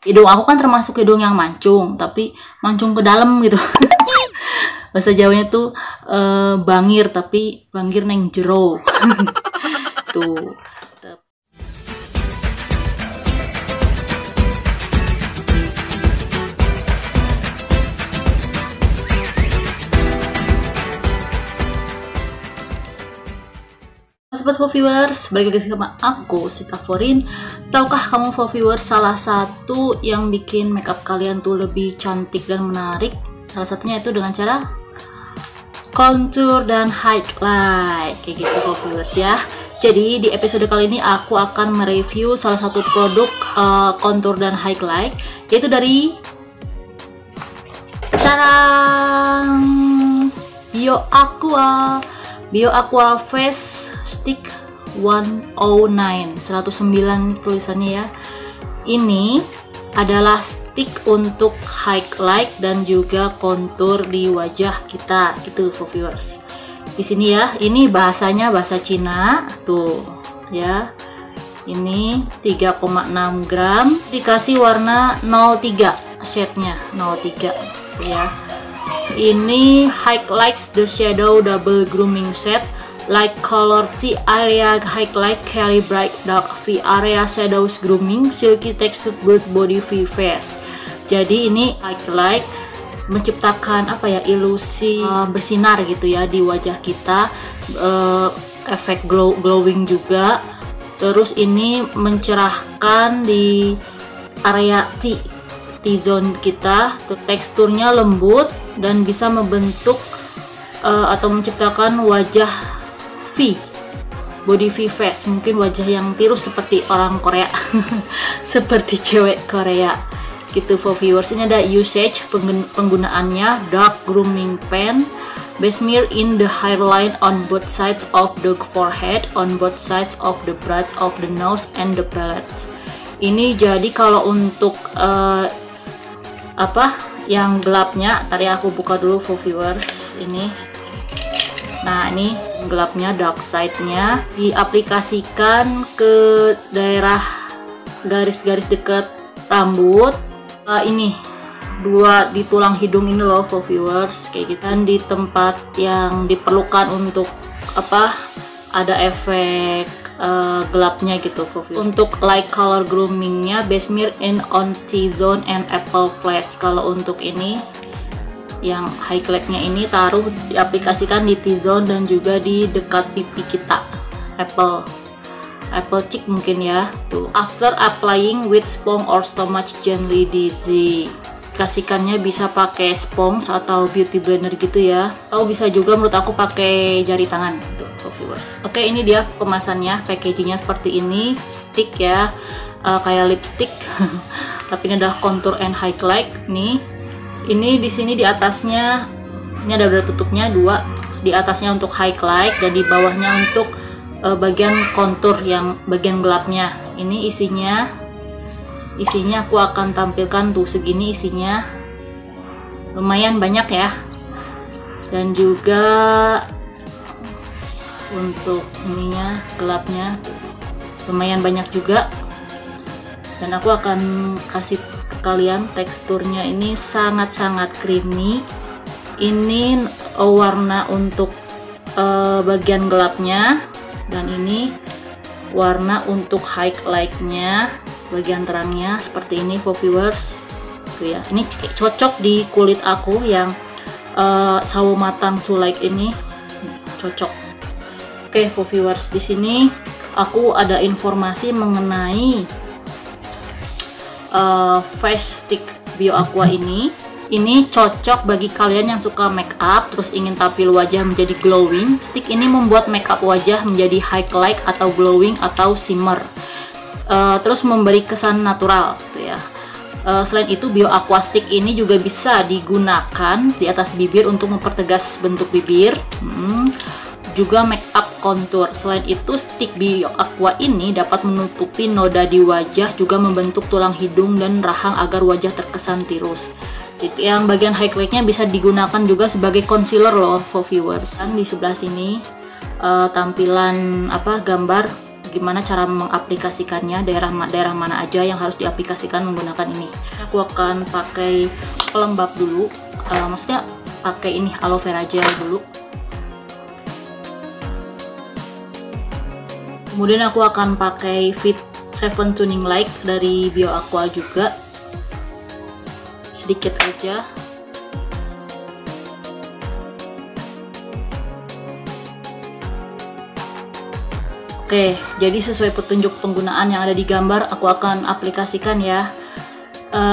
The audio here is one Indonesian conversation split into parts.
Hidung aku kan termasuk hidung yang mancung, tapi mancung ke dalam gitu. Bahasa Jawanya tuh bangir, tapi bangir neng jero. Tuh. Sobat Foviewers, balik lagi sama aku, Shita Forin. Tahukah kamu Foviewers salah satu yang bikin makeup kalian tuh lebih cantik dan menarik? Salah satunya itu dengan cara contour dan highlight, kayak gitu Foviewers ya. Jadi di episode kali ini aku akan mereview salah satu produk contour dan highlight, yaitu dari BIOAQUA Face Stick 109 109 tulisannya ya. Ini adalah stick untuk highlight dan juga kontur di wajah kita gitu Foviewers. Di sini ya, ini bahasanya bahasa Cina tuh ya. Ini 3,6 gram dikasih warna 03, shade-nya 03 ya. Ini highlights the shadow double grooming set light color T area highlight carry bright dark V area shadows grooming silky textured good body V face. Jadi ini highlight menciptakan apa ya, ilusi bersinar gitu ya di wajah kita, efek glowing juga. Terus ini mencerahkan di area T-zone kita. Teksturnya lembut dan bisa membentuk atau menciptakan wajah V, body V face, mungkin wajah yang tirus seperti orang Korea, seperti cewek Korea gitu Foviewers. Ini ada usage penggunaannya, dark grooming pen, base smear in the hairline on both sides of the forehead, on both sides of the brows of the nose and the palate. Ini jadi kalau untuk yang gelapnya, tadi aku buka dulu Foviewers ini. Nah ini gelapnya, dark side-nya diaplikasikan ke daerah garis-garis dekat rambut, ini dua di tulang hidung ini loh Foviewers, kayak gitu. Dan di tempat yang diperlukan untuk ada efek gelapnya gitu Foviewers. Untuk light color groomingnya base smear in on T-zone and apple flash. Kalau untuk ini yang highlight-nya ini taruh diaplikasikan di T-zone dan juga di dekat pipi kita, apple cheek mungkin ya tuh. After applying with sponge or stomach gently dizzy, kasihkannya bisa pakai sponge atau beauty blender gitu ya, atau bisa juga menurut aku pakai jari tangan tuh Foviewers. Oke, ini dia kemasannya, packagingnya seperti ini, stick ya, kayak lipstick tapi ini adalah contour and highlight nih. Ini di sini di atasnya ini ada berat tutupnya dua, di atasnya untuk highlight dan di bawahnya untuk bagian kontur yang bagian gelapnya. Ini isinya aku akan tampilkan tuh, segini isinya lumayan banyak ya. Dan juga untuk ininya gelapnya lumayan banyak juga. Dan aku akan kasih kalian teksturnya, ini sangat-sangat creamy. Ini warna untuk bagian gelapnya, dan ini warna untuk highlight-nya bagian terangnya seperti ini Foviewers tuh ya. Ini cocok di kulit aku yang sawo matang culai, ini cocok. Oke Foviewers, di sini aku ada informasi mengenai face stick BIOAQUA ini. Ini cocok bagi kalian yang suka make up terus ingin tampil wajah menjadi glowing. Stick ini membuat make up wajah menjadi highlight atau glowing atau shimmer, terus memberi kesan natural gitu ya. Selain itu BIOAQUA stick ini juga bisa digunakan di atas bibir untuk mempertegas bentuk bibir, juga make up kontur. Selain itu stick BIOAQUA ini dapat menutupi noda di wajah, juga membentuk tulang hidung dan rahang agar wajah terkesan tirus. Jadi yang bagian highlight-nya bisa digunakan juga sebagai concealer loh Foviewers. Dan di sebelah sini tampilan gambar gimana cara mengaplikasikannya, daerah mana aja yang harus diaplikasikan menggunakan ini. Aku akan pakai pelembab dulu, maksudnya pakai ini aloe vera gel dulu. Kemudian aku akan pakai Fit 7 Tuning Light dari BIOAQUA juga, sedikit aja. Oke, jadi sesuai petunjuk penggunaan yang ada di gambar, aku akan aplikasikan ya.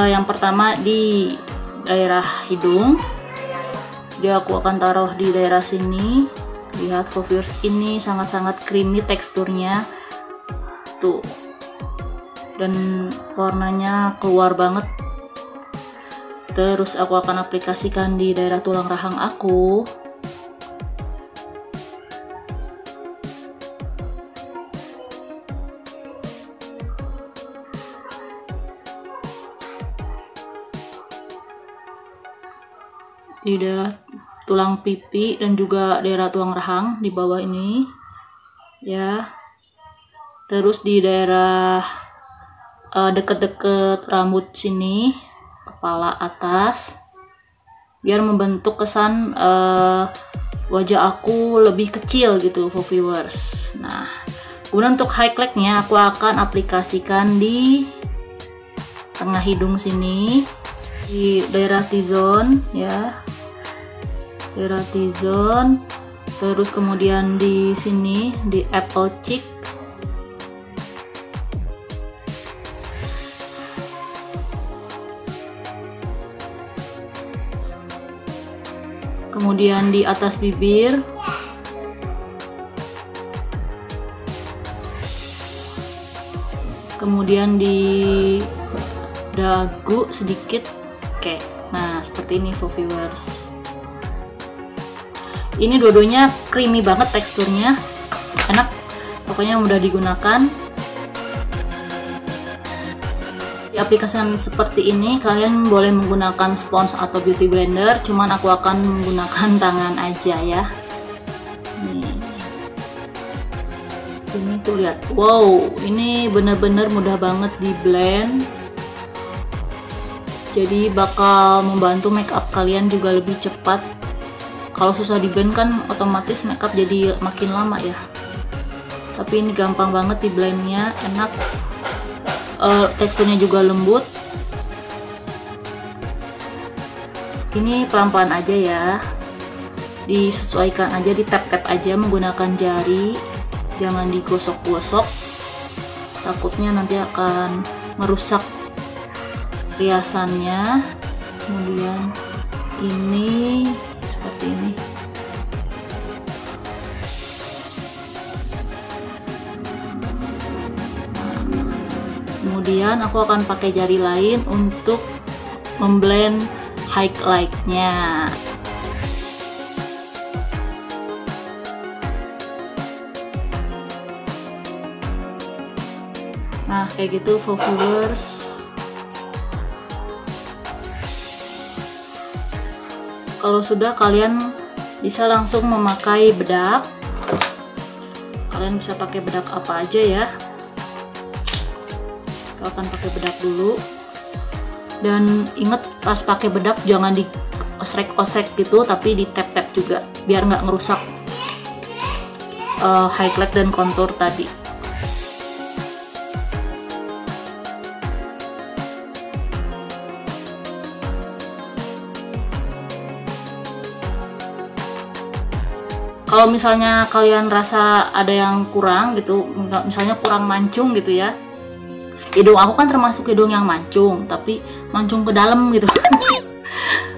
Yang pertama di daerah hidung, dia aku akan taruh di daerah sini. Lihat foveus ini sangat-sangat creamy teksturnya, tuh, dan warnanya keluar banget. Terus aku akan aplikasikan di daerah tulang rahang aku. Di daerah tulang pipi dan juga daerah tulang rahang di bawah ini ya. Terus di daerah deket-deket rambut sini, kepala atas, biar membentuk kesan wajah aku lebih kecil gitu for viewers. Nah, kemudian untuk highlightnya aku akan aplikasikan di tengah hidung sini, di daerah T-zone ya, daerah T-zone. Terus kemudian di sini di apple cheek, kemudian di atas bibir, kemudian di dagu sedikit. Oke, nah seperti ini for viewers. Ini dua-duanya creamy banget teksturnya, enak, pokoknya mudah digunakan. Di aplikasi seperti ini kalian boleh menggunakan spons atau beauty blender, cuman aku akan menggunakan tangan aja ya. Nih, sini tuh lihat, wow, ini bener-bener mudah banget di blend. Jadi bakal membantu make up kalian juga lebih cepat. Kalau susah di blend kan otomatis make up jadi makin lama ya. Tapi ini gampang banget di blendnya, enak, teksturnya juga lembut. Ini pelan-pelan aja ya, disesuaikan aja, di tap-tap aja menggunakan jari, jangan digosok-gosok, takutnya nanti akan merusak riasannya. Kemudian ini seperti ini, kemudian aku akan pakai jari lain untuk memblend highlight-nya. Nah kayak gitu for viewers. Kalau sudah, kalian bisa langsung memakai bedak. Kalian bisa pakai bedak apa aja ya. Kita akan pakai bedak dulu. Dan ingat, pas pakai bedak jangan di osrek-osrek gitu, tapi di tap-tap juga, biar nggak ngerusak highlight dan kontur tadi. Kalau misalnya kalian rasa ada yang kurang gitu, misalnya kurang mancung gitu ya, hidung aku kan termasuk hidung yang mancung, tapi mancung ke dalam gitu.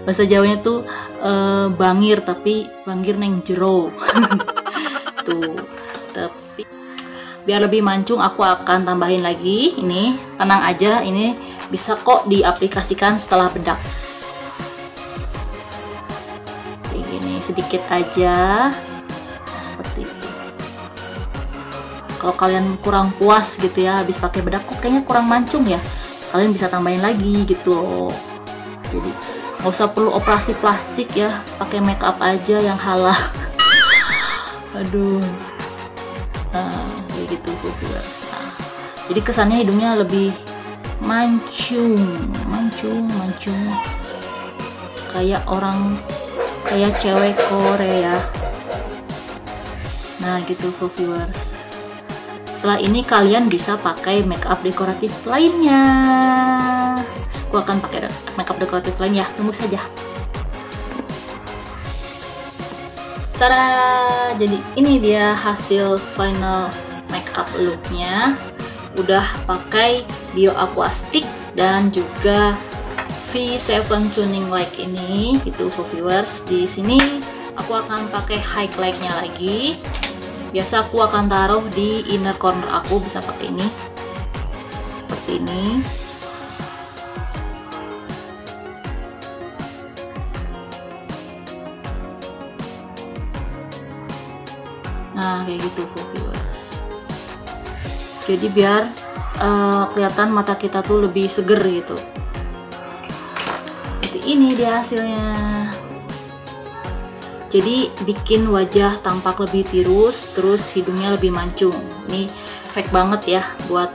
Bahasa Jawanya tuh bangir, tapi bangir neng jero. Tuh, tapi biar lebih mancung aku akan tambahin lagi. Ini tenang aja, ini bisa kok diaplikasikan setelah bedak. Kayak gini sedikit aja. Kalau kalian kurang puas gitu ya habis pakai bedak, kok kayaknya kurang mancung ya, kalian bisa tambahin lagi gitu. Jadi nggak usah perlu operasi plastik ya, pakai make up aja yang halal. Aduh, nah, kayak gitu, viewers. Nah, jadi kesannya hidungnya lebih mancung, kayak orang, kayak cewek Korea. Nah gitu, viewers. Setelah ini kalian bisa pakai makeup dekoratif lainnya. Aku akan pakai makeup dekoratif lain ya, tunggu saja. Tada! Jadi ini dia hasil final makeup looknya. Udah pakai BIOAQUA Stick dan juga V7 tuning light ini, gitu viewers. Di sini aku akan pakai highlight-nya lagi. Biasa aku akan taruh di inner corner aku, bisa pakai ini, seperti ini. Nah kayak gitu, viewers. Jadi biar kelihatan mata kita tuh lebih seger gitu. Jadi ini dia hasilnya. Jadi bikin wajah tampak lebih tirus, terus hidungnya lebih mancung. Ini efek banget ya buat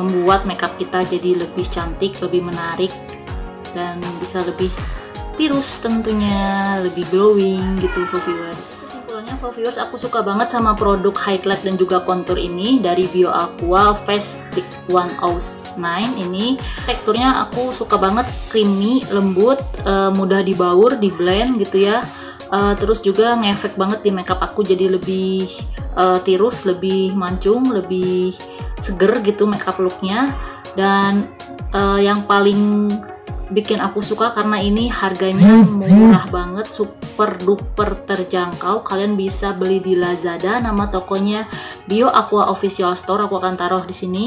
membuat makeup kita jadi lebih cantik, lebih menarik, dan bisa lebih tirus tentunya, lebih glowing gitu, viewers. Viewers, aku suka banget sama produk highlight dan juga contour ini dari BIOAQUA Face Stick 109 ini. Teksturnya aku suka banget, creamy, lembut, mudah dibaur, di blend gitu ya. Terus juga ngefek banget di makeup aku, jadi lebih tirus, lebih mancung, lebih seger gitu makeup looknya. Dan yang paling bikin aku suka karena ini harganya murah banget, super duper terjangkau. Kalian bisa beli di Lazada, nama tokonya BIOAQUA Official Store. Aku akan taruh di sini.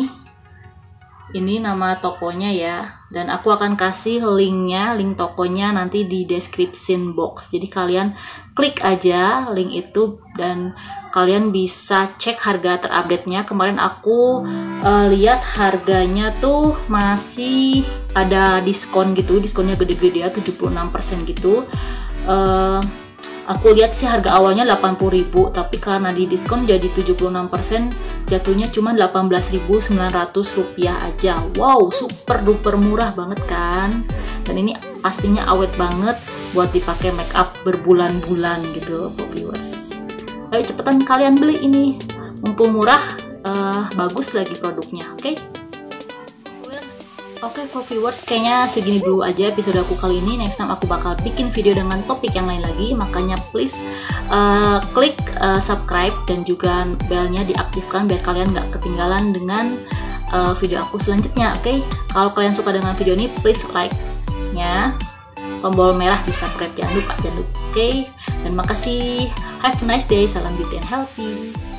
Ini nama tokonya ya. Dan aku akan kasih linknya, link tokonya nanti di description box. Jadi kalian klik aja link itu dan kalian bisa cek harga terupdate-nya. Kemarin aku lihat harganya tuh masih ada diskon gitu, diskonnya gede-gede ya, 76% gitu. Aku lihat sih harga awalnya 80.000, tapi karena di diskon jadi 76%, jatuhnya cuma Rp18.900 aja. Wow, super duper murah banget kan? Dan ini pastinya awet banget buat dipakai make up berbulan-bulan gitu, viewers. Ayo cepetan kalian beli ini, mumpung murah, bagus lagi produknya, oke? Okay? Oke, for viewers, kayaknya segini dulu aja episode aku kali ini. Next time aku bakal bikin video dengan topik yang lain lagi. Makanya please klik subscribe dan juga belnya diaktifkan biar kalian nggak ketinggalan dengan video aku selanjutnya. Oke, kalau kalian suka dengan video ini, please like-nya, tombol merah di subscribe, jangan lupa. Oke, dan makasih. Have a nice day. Salam beauty and healthy.